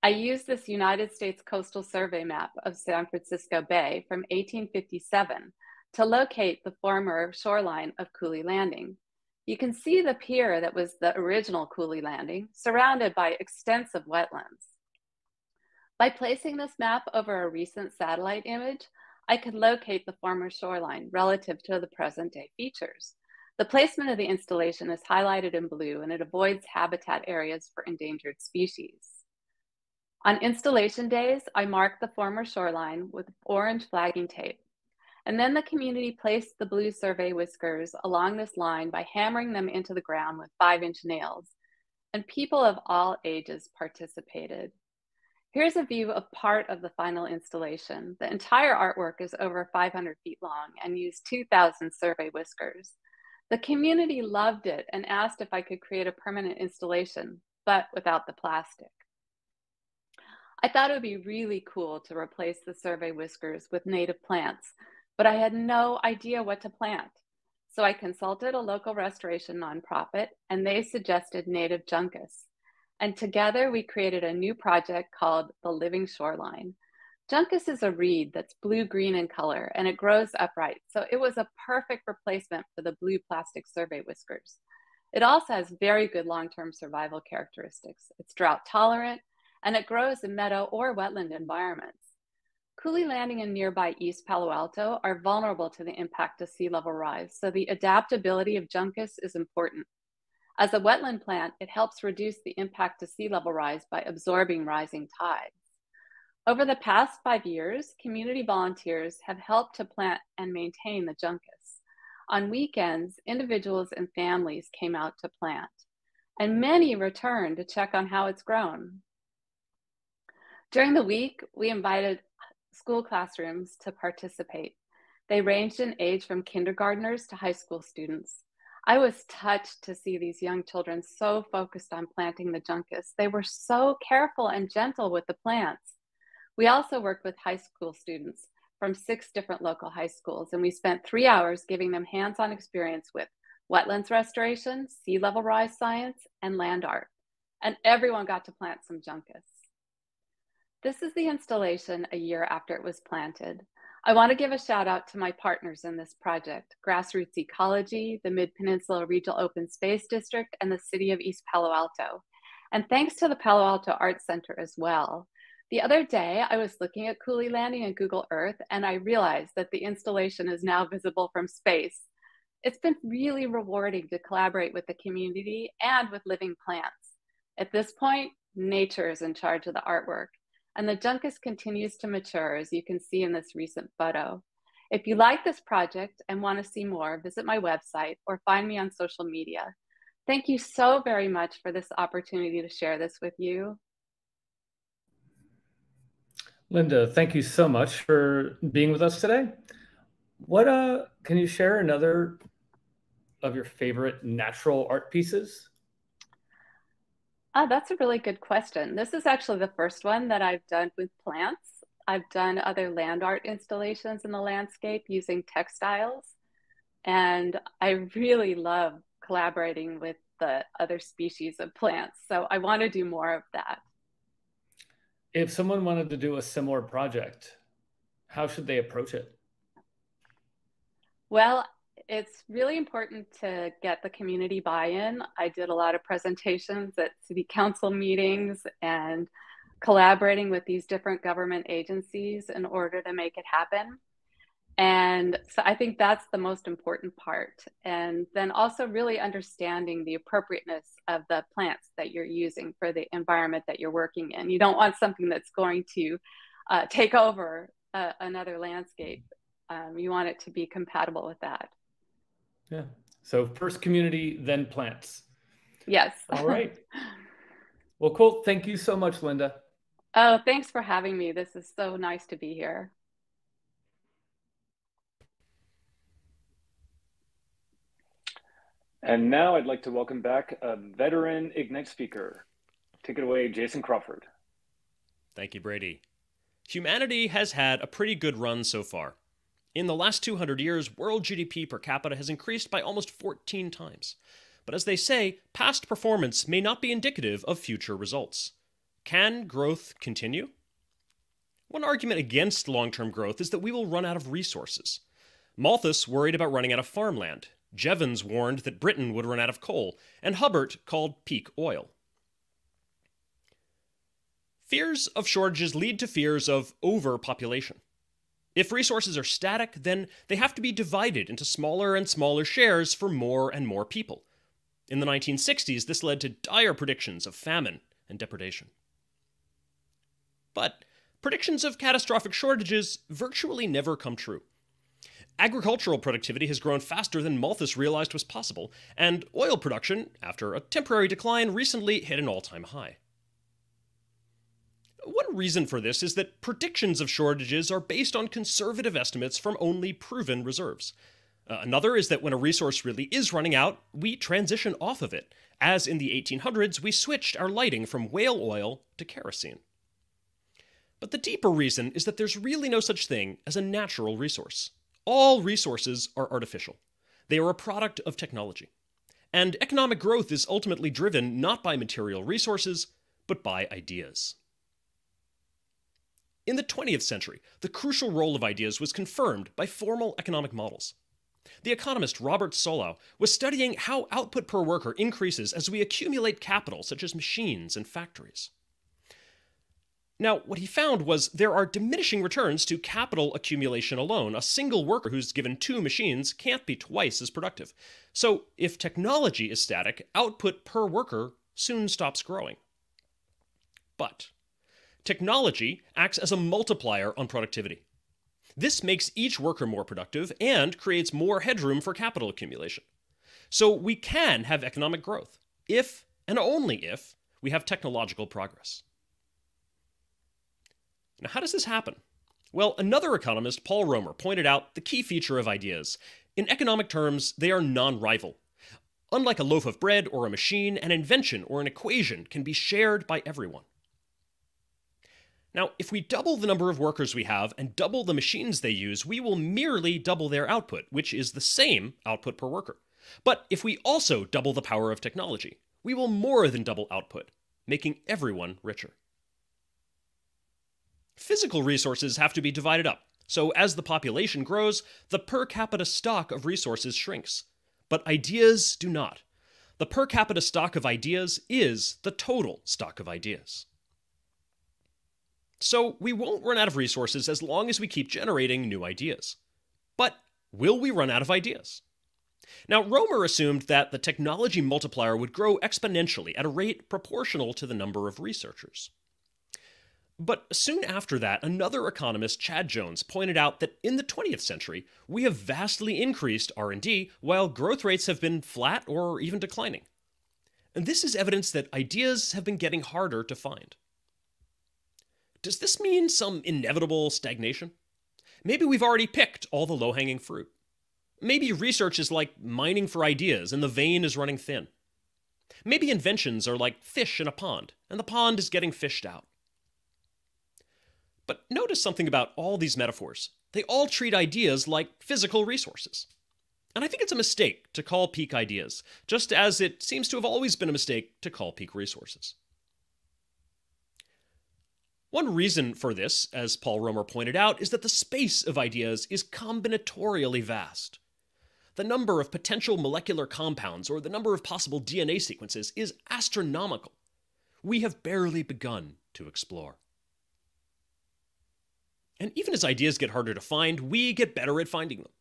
I used this United States Coastal Survey map of San Francisco Bay from eighteen fifty-seven to locate the former shoreline of Cooley Landing. You can see the pier that was the original Cooley Landing, surrounded by extensive wetlands. By placing this map over a recent satellite image, I could locate the former shoreline relative to the present day features. The placement of the installation is highlighted in blue, and it avoids habitat areas for endangered species. On installation days, I marked the former shoreline with orange flagging tape, and then the community placed the blue survey whiskers along this line by hammering them into the ground with five inch nails, and people of all ages participated. Here's a view of part of the final installation. The entire artwork is over five hundred feet long and used two thousand survey whiskers. The community loved it and asked if I could create a permanent installation, but without the plastic. I thought it would be really cool to replace the survey whiskers with native plants, but I had no idea what to plant. So I consulted a local restoration nonprofit, and they suggested native Juncus. And together we created a new project called the Living Shoreline. Juncus is a reed that's blue-green in color, and it grows upright, so it was a perfect replacement for the blue plastic survey whiskers. It also has very good long-term survival characteristics. It's drought-tolerant, and it grows in meadow or wetland environments. Cooley Landing and nearby East Palo Alto are vulnerable to the impact of sea level rise, so the adaptability of Juncus is important. As a wetland plant, it helps reduce the impact of sea level rise by absorbing rising tides. Over the past five years, community volunteers have helped to plant and maintain the Juncus. On weekends, individuals and families came out to plant, and many returned to check on how it's grown. During the week, we invited school classrooms to participate. They ranged in age from kindergartners to high school students. I was touched to see these young children so focused on planting the Juncus. They were so careful and gentle with the plants. We also worked with high school students from six different local high schools, and we spent three hours giving them hands-on experience with wetlands restoration, sea level rise science, and land art. And everyone got to plant some Juncus. This is the installation a year after it was planted. I want to give a shout out to my partners in this project, Grassroots Ecology, the Mid-Peninsula Regional Open Space District, and the City of East Palo Alto. And thanks to the Palo Alto Arts Center as well. The other day, I was looking at Cooley Landing and Google Earth, and I realized that the installation is now visible from space. It's been really rewarding to collaborate with the community and with living plants. At this point, nature is in charge of the artwork. And the Juncus continues to mature, as you can see in this recent photo. If you like this project and want to see more, visit my website or find me on social media. Thank you so very much for this opportunity to share this with you. Linda, thank you so much for being with us today. What uh, can you share another of your favorite natural art pieces? Oh, that's a really good question. This is actually the first one that I've done with plants. I've done other land art installations in the landscape using textiles. And I really love collaborating with the other species of plants. So I want to do more of that. If someone wanted to do a similar project, how should they approach it? Well, it's really important to get the community buy-in. I did a lot of presentations at city council meetings and collaborating with these different government agencies in order to make it happen. And so I think that's the most important part. And then also really understanding the appropriateness of the plants that you're using for the environment that you're working in. You don't want something that's going to uh, take over uh, another landscape. Um, you want it to be compatible with that. Yeah. So first community, then plants. Yes. All right. Well, cool. Thank you so much, Linda. Oh, thanks for having me. This is so nice to be here. And now I'd like to welcome back a veteran Ignite speaker. Take it away, Jason Crawford. Thank you, Brady. Humanity has had a pretty good run so far. In the last two hundred years, world G D P per capita has increased by almost fourteen times. But as they say, past performance may not be indicative of future results. Can growth continue? One argument against long-term growth is that we will run out of resources. Malthus worried about running out of farmland. Jevons warned that Britain would run out of coal, and Hubbert called peak oil. Fears of shortages lead to fears of overpopulation. If resources are static, then they have to be divided into smaller and smaller shares for more and more people. In the nineteen sixties, this led to dire predictions of famine and depredation. But predictions of catastrophic shortages virtually never come true. Agricultural productivity has grown faster than Malthus realized was possible, and oil production, after a temporary decline, recently hit an all-time high. One reason for this is that predictions of shortages are based on conservative estimates from only proven reserves. Uh, another is that when a resource really is running out, we transition off of it, as in the eighteen hundreds we switched our lighting from whale oil to kerosene. But the deeper reason is that there's really no such thing as a natural resource. All resources are artificial. They are a product of technology. And economic growth is ultimately driven not by material resources, but by ideas. In the twentieth century, the crucial role of ideas was confirmed by formal economic models. The economist Robert Solow was studying how output per worker increases as we accumulate capital, such as machines and factories. Now, what he found was there are diminishing returns to capital accumulation alone. A single worker who's given two machines can't be twice as productive. So if technology is static, output per worker soon stops growing. But technology acts as a multiplier on productivity. This makes each worker more productive and creates more headroom for capital accumulation. So we can have economic growth if, and only if, we have technological progress. Now, how does this happen? Well, another economist, Paul Romer, pointed out the key feature of ideas. In economic terms, they are non-rival. Unlike a loaf of bread or a machine, an invention or an equation can be shared by everyone. Now, if we double the number of workers we have and double the machines they use, we will merely double their output, which is the same output per worker. But if we also double the power of technology, we will more than double output, making everyone richer. Physical resources have to be divided up, so as the population grows, the per capita stock of resources shrinks. But ideas do not. The per capita stock of ideas is the total stock of ideas. So we won't run out of resources as long as we keep generating new ideas. But will we run out of ideas? Now, Romer assumed that the technology multiplier would grow exponentially at a rate proportional to the number of researchers. But soon after that, another economist, Chad Jones, pointed out that in the twentieth century, we have vastly increased R and D while growth rates have been flat or even declining. And this is evidence that ideas have been getting harder to find. Does this mean some inevitable stagnation? Maybe we've already picked all the low-hanging fruit. Maybe research is like mining for ideas and the vein is running thin. Maybe inventions are like fish in a pond and the pond is getting fished out. But notice something about all these metaphors. They all treat ideas like physical resources. And I think it's a mistake to call peak ideas, just as it seems to have always been a mistake to call peak resources. One reason for this, as Paul Romer pointed out, is that the space of ideas is combinatorially vast. The number of potential molecular compounds or the number of possible D N A sequences is astronomical. We have barely begun to explore. And even as ideas get harder to find, we get better at finding them.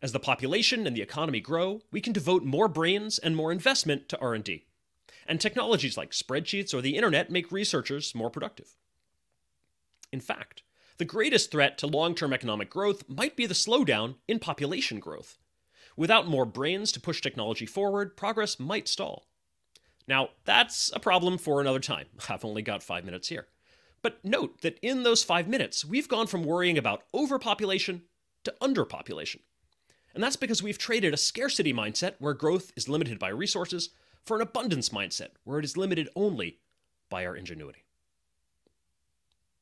As the population and the economy grow, we can devote more brains and more investment to R and D. And technologies like spreadsheets or the internet make researchers more productive. In fact, the greatest threat to long-term economic growth might be the slowdown in population growth. Without more brains to push technology forward, progress might stall. Now, that's a problem for another time. I've only got five minutes here. But note that in those five minutes, we've gone from worrying about overpopulation to underpopulation. And that's because we've traded a scarcity mindset where growth is limited by resources for an abundance mindset where it is limited only by our ingenuity.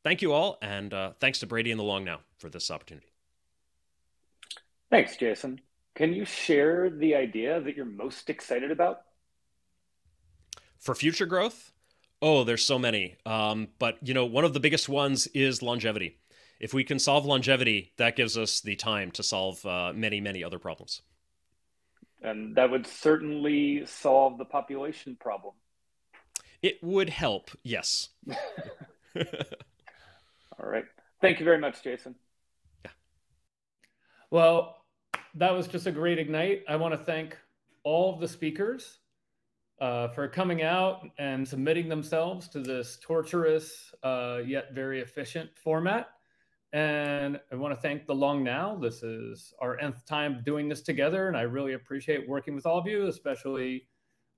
Thank you all, and uh, thanks to Brady and the Long Now for this opportunity. Thanks, Jason. Can you share the idea that you're most excited about? For future growth? Oh, there's so many. Um, but, you know, one of the biggest ones is longevity. If we can solve longevity, that gives us the time to solve uh, many, many other problems. And that would certainly solve the population problem. It would help, yes. All right. Thank you very much, Jason. Yeah. Well, that was just a great Ignite. I want to thank all of the speakers Uh, for coming out and submitting themselves to this torturous uh, yet very efficient format. And I want to thank the Long Now. This is our nth time doing this together, and I really appreciate working with all of you, especially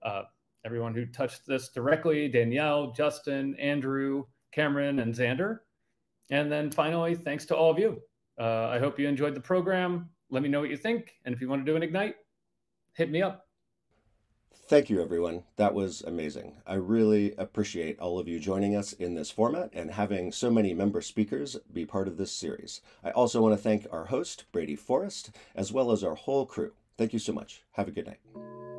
uh, everyone who touched this directly, Danielle, Justin, Andrew, Cameron, and Xander. And then finally, thanks to all of you. Uh, I hope you enjoyed the program. Let me know what you think. And if you want to do an Ignite, hit me up. Thank you, everyone. That was amazing. I really appreciate all of you joining us in this format and having so many member speakers be part of this series. I also want to thank our host, Brady Forrest, as well as our whole crew. Thank you so much. Have a good night.